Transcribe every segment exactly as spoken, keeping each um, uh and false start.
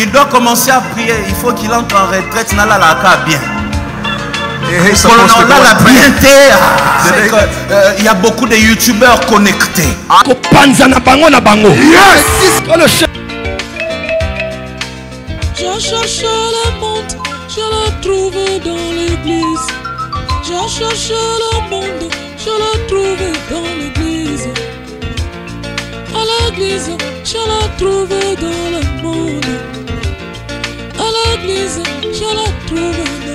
il doit commencer à prier. Il faut qu'il entre en retraite. Nala la ka bien. Il y a beaucoup de youtubeurs connectés. Yes. Je cherche le monde, je le trouve dans l'église. Je cherche le monde, je le trouve dans l'église. À l'église, je le trouve dans le monde. À l'église, je le trouve dans le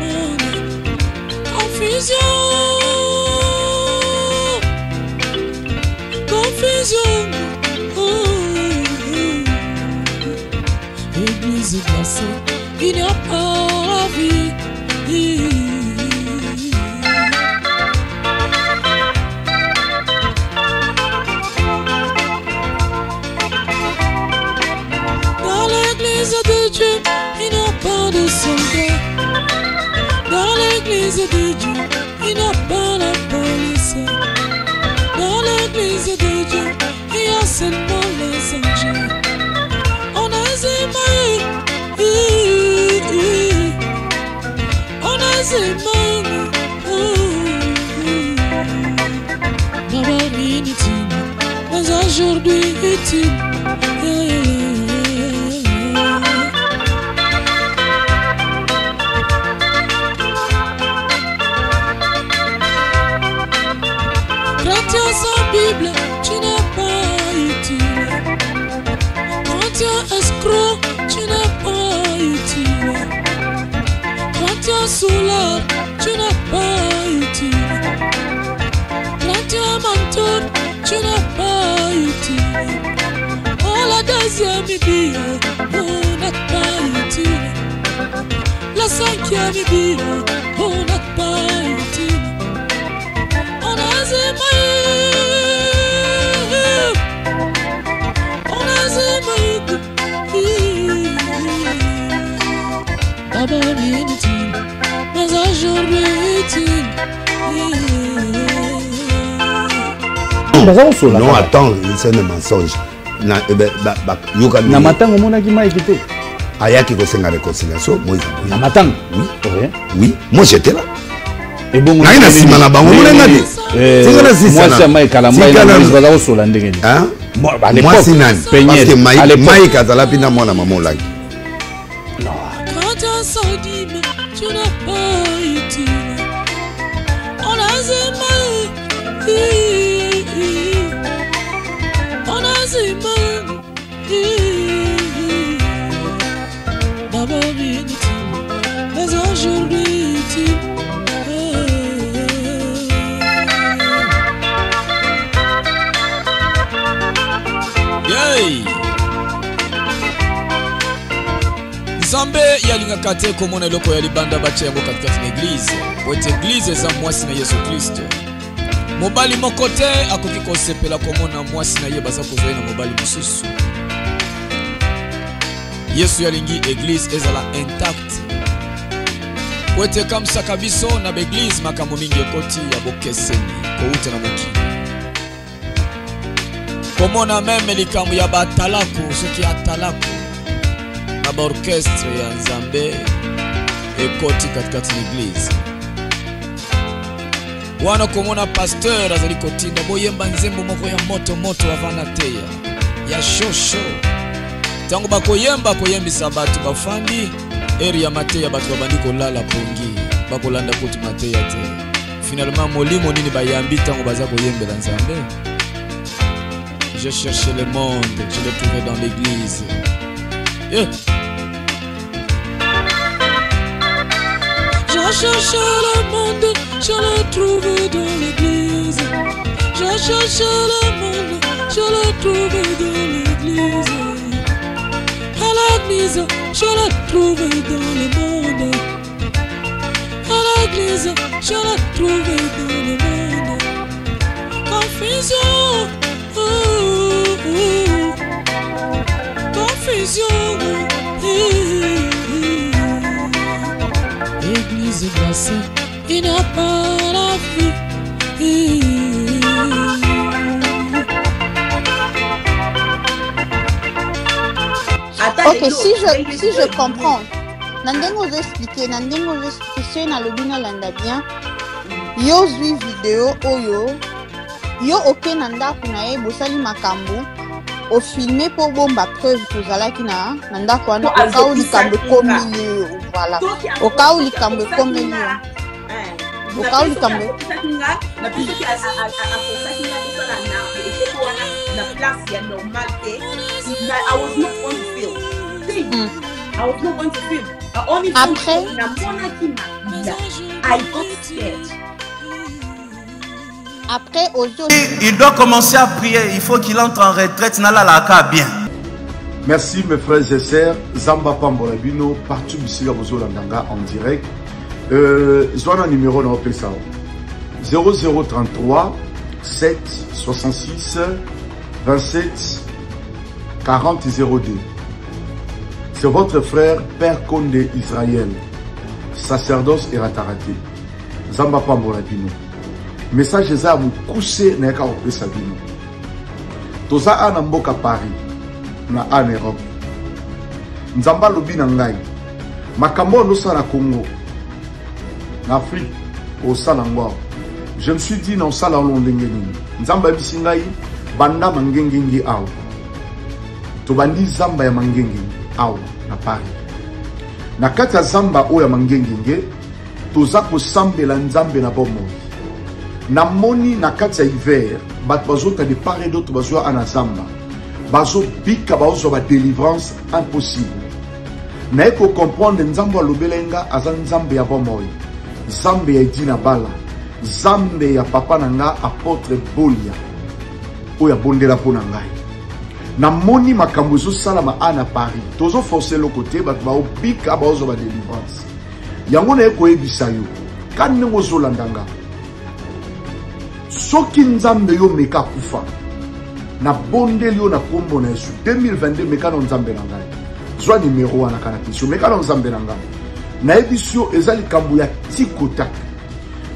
monde. Confusion, confusion. Église glacée, il n'y a pas la vie. Dans l'église de Dieu, il n'y a pas de soldat. Dans l'église de Dieu, il n'y a pas la police. Dans l'église de Dieu, il y a seulement les anges. Aujourd'hui utile. Chrétien sans Bible, tu n'es pas utile. Chrétien escroc, tu n'es pas utile. Chrétien soulard, tu n'es pas utile. Chrétien menteur, tu n'es pas utile. Oh, la deuxième bille, vous n'êtes pas utile. La cinquième bille, vous n'êtes pas utile. On a zémaïd, on a zémaïd. D'abord inutile, mais aujourd'hui utile. Non, attends, c'est un mensonge. Na matin, on a qui m'a écouté. Aya qui conseille la réconciliation, moi je. Na matin, oui, oui, moi j'étais là. Et bon, on a dit, on a dit, on a dit, on a dit, on a dit, on a dit, on a Zambe yalingaka te komona eloko ya libanda bacha yango katikati na eglize po ete eglize eza mwasi na Yesu Kristo. Mobali moko te akoki kosepela komona mwasi na ye baza kozwa na mobali mosusu. Yesu yalingi eglize ezala intact po ete kamsaka biso na beglize makambo mingi ekoti ya bokeseni kouta na mokili. Komona meme likambo ya batalaku soki atalaku orchestre ya Nzambe ekoti katikati l'église. Wana komona pasteur azali kotinda boyemba nzembo moko ya moto moto avana teya ya shosho. Tango bakoyemba koyembisa bato bafandi eri ya mateya bato babandi kolala pongi bakolanda kuti mateya te. Finalement molimo nini bayambi tango baza koyembela Nzambe. Je cherchais le monde, je le trouvais dans l'église. Yeah. Je cherche le monde, je le trouve dans l'église. Je cherche le monde, je le trouve dans l'église. À l'église, je le trouve dans le monde. À l'église, je le trouve dans le monde. Confusion, oh, oh. Confusion, oh, oh. Église glacée, il n'y a pas la vie. Attends, Ok, si je, si je comprends, nandengo vous expliquer, nandengo vous expliquer na lobina landa bien. Yo zui vidéo oyo, yo ok nanda kunae bosali makambo, o filmer pour bomba preuve tozala kina nanda kuana o ka ulikambo komili voilà, o ka ulikambo komili. Vous parlez comme vous. Après, après aujourd'hui, il doit commencer à prier. Il faut qu'il entre en retraite. Nala laka bien. Merci mes frères et sœurs. Zamba Pambolabino partout ici à Bozolandanga en direct. Euh, Zoana numéro zéro zéro trente-trois sept soixante-six vingt-sept quarante zéro deux. C'est votre frère Père Kondé Israël, sacerdoce et rataraté. Zamba Pambolabino. Message ça vous coucher na ka opesa bino. Toza ana mboka Paris na ana Europe. Nzamba lobi na ngai. Makambo no sala Congo. Afrique, au Salangwa. Je me suis dit, non, Salangwa, Nzamba bisingai, Banda mangengengi au. Tobandi Zamba ya mangengi au, na Paris. Na kata Zamba o ya mangengengi, tozako sambe la Nzambe na bomo. Na moni na kata hiver, bat bazo ta de part et d'autre bazo ana Zamba. Bazo bika bazo ba délivrance impossible. Na eko comprendre Nzamba lobelenga azan Nzambe ya bomo. Zambe ya Edina Bala, Zambe ya papa nanga apôtre Bolia, oya bondela pona ngai. Na moni makambo zo salama ana Paris, tozo forcer le côté ba ba obika ba zo ba délivrance. Yango na eko ebisa yo, kanne mozo landanga. Soki Nzambe yo meka kufa. Na bondeli yo na kombo na Yesu deux mille vingt-deux meka na Nzambe nanga. Zwa numéro wana kana piso meka na Nzambe nanga. Na édition ezali kambuya tikotak.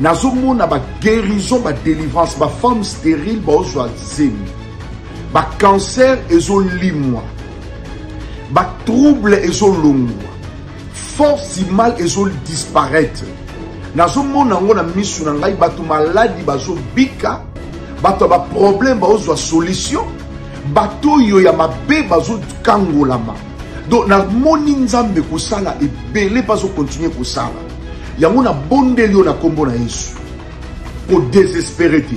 Nazomo na ba guérison ba délivrance ba femme stérile ba ozwa zem. Ba cancer ezo limwa. Ba trouble ezo longwa. Force si mal ezo disparaître. Nazomo na ngona misu na ngai bato maladi bazo bika. Bato ba problème ba ozwa solution. Bato yo ya mabe bazo kangolama. Donc, na moni Nzambe ko sala et belé pas au continuer ko sala. Yango na bondelio na kombo na Yesu. Ko désespérité.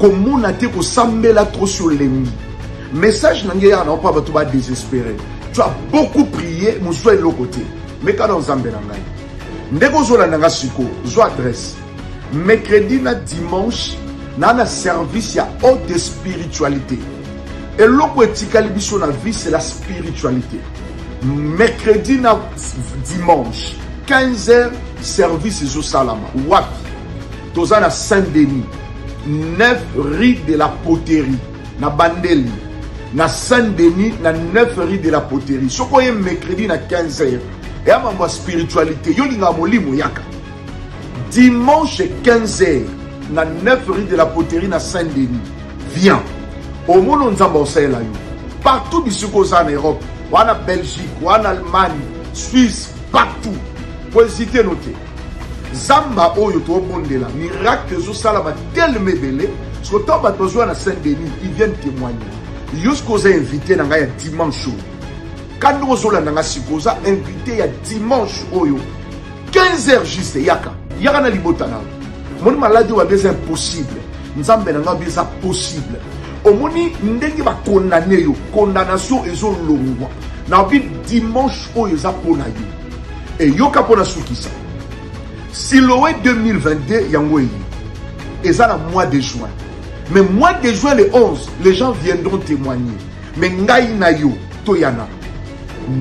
Ko mona te ko sambela trop sur l'ennemi. Message na ngeya na pa bato ba désespérer. Tu as beaucoup prié, mon soin de l'autre côté. Mais quand on Nzambe na ngai. Ndeko zo la nanga siko, zo adresse. Mercredi na dimanche na na service ya haute spiritualité. Et l'autre étiquette na vie, c'est la spiritualité. Mercredi, na dimanche, quinze heures, service au Salama. Wap, Tozana Saint-Denis, neuf rues de la Poterie, na Bandeli, na Saint-Denis, na neuf rues de la Poterie. Ce qu'on mercredi, na quinze heures, et à ma spiritualité, yo linga moli moyaka. Dimanche, quinze heures, na neuf rues de la Poterie, na Saint-Denis. Viens. Au monde, nous avons ça là. Partout d'ici en Europe, en Belgique, en Allemagne, Suisse, partout. Pour hésiter noter. Zamba oyo to bondela, miracle zo sala ba tellement belé, ce que tombe besoin à Saint-Denis, ils viennent témoigner. Jusqu'aux invités dans ya dimanche. Quand nous sommes dans la sikoza invité ya dimanche oyo. quinze heures juste yaka. Yaka na libotana. Mon malade ou des impossible. Nzambe na ngabé ça possible. Omoni ndengi ba condamné yo condamnation ezo longwa na bi dimanche oyo za pona yo et yo ka pona sukisa siloé deux mille vingt-deux yango yi eza na mois de juin mais mois de juin le onze les gens viendront témoigner mais ngai na yo toyana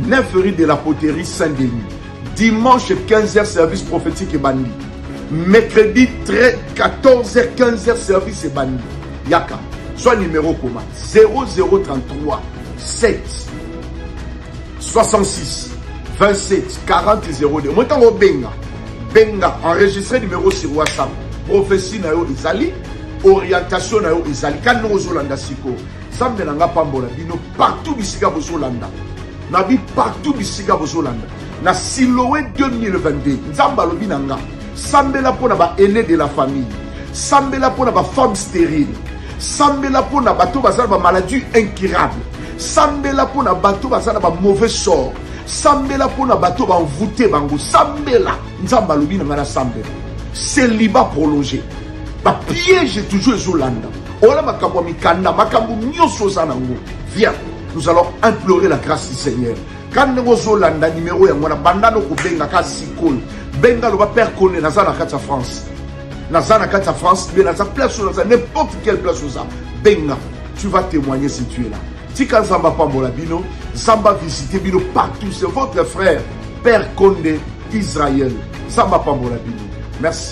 neuf rues de la Poterie Saint-Denis dimanche quinze heures service prophétique et bandi mercredi quatorze heures quinze heures service et bandi yaka. Soit numéro comment zéro zéro trente-trois sept soixante-six vingt-sept quarante zéro deux. Moi tango benga benga enregistré numéro sur WhatsApp. Prophétie na yo ezali, orientation na yo ezali. Kanozo landa siko. Zambe nanga pambola bino partout bisika bozolanda. na bi partout bisika bozolanda na siloé deux mille vingt-deux nzamba lobi nanga sambela pona ba aîné de la famille sambela pona ba femme stérile sambela pona bato bazala ba maladie incurable sambela pona bato bazala ba mauvais sort sambela pona bato ba envoûté bango sambela nzamba lobi na mara sambela célibat prolongé ba piège toujours ezolanda ola makambo mikanda makambo nyoso sana ngo viens. Nous allons implorer la grâce du Seigneur. Quand nous avons l'anda numéro, nous avons bandano ko benga ka sikol. Benga loba Père Kondé Israël na France. Nazana na France, mais naza place naza n'importe quelle place naza. Benga, tu vas témoigner si tu es là. Tika Zamba pambola bino, Zamba visiter bino partout, c'est votre frère Père Kondé Israël. Zamba pambola bino. Merci.